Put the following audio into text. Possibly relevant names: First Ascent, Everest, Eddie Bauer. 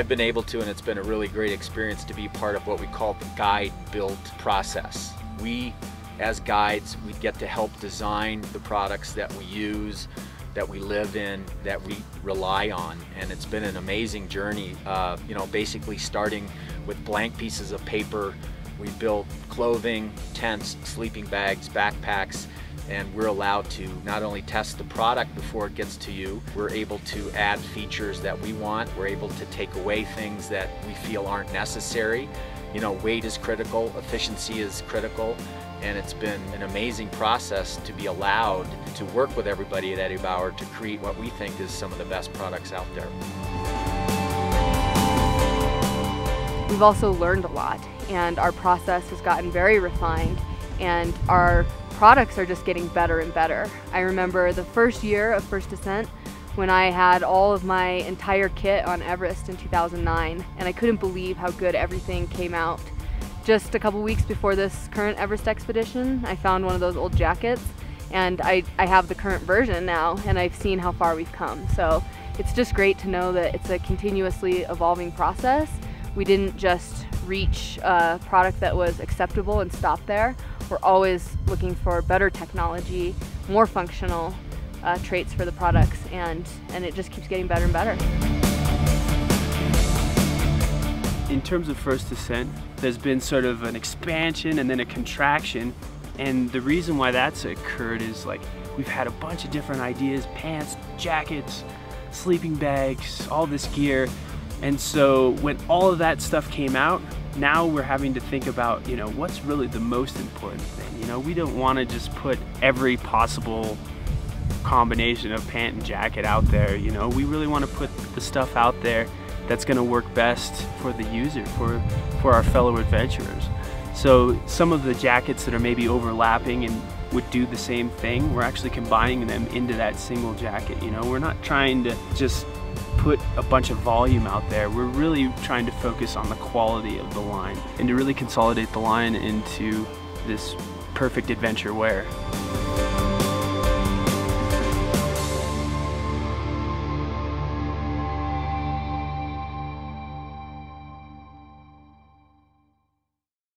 I've been able to, and it's been a really great experience to be part of what we call the guide build process. We, as guides, we get to help design the products that we use, that we live in, that we rely on, and it's been an amazing journey. You know, basically starting with blank pieces of paper, we built clothing, tents, sleeping bags, backpacks, and we're allowed to not only test the product before it gets to you, we're able to add features that we want, we're able to take away things that we feel aren't necessary. You know, weight is critical, efficiency is critical, and it's been an amazing process to be allowed to work with everybody at Eddie Bauer to create what we think is some of the best products out there. We've also learned a lot, and our process has gotten very refined, and our products are just getting better and better. I remember the first year of First Ascent when I had all of my entire kit on Everest in 2009, and I couldn't believe how good everything came out. Just a couple weeks before this current Everest expedition, I found one of those old jackets, and I have the current version now, and I've seen how far we've come. So it's just great to know that it's a continuously evolving process. We didn't just reach a product that was acceptable and stop there. We're always looking for better technology, more functional traits for the products, and it just keeps getting better and better. In terms of First Ascent, there's been sort of an expansion and then a contraction, and the reason why that's occurred is, like, we've had a bunch of different ideas: pants, jackets, sleeping bags, all this gear. And so when all of that stuff came out, now we're having to think about, you know, what's really the most important thing. You know, we don't want to just put every possible combination of pant and jacket out there. You know, we really want to put the stuff out there that's going to work best for the user, for our fellow adventurers. So some of the jackets that are maybe overlapping and would do the same thing, we're actually combining them into that single jacket. You know, we're not trying to just put a bunch of volume out there. We're really trying to focus on the quality of the line and to really consolidate the line into this perfect adventure wear.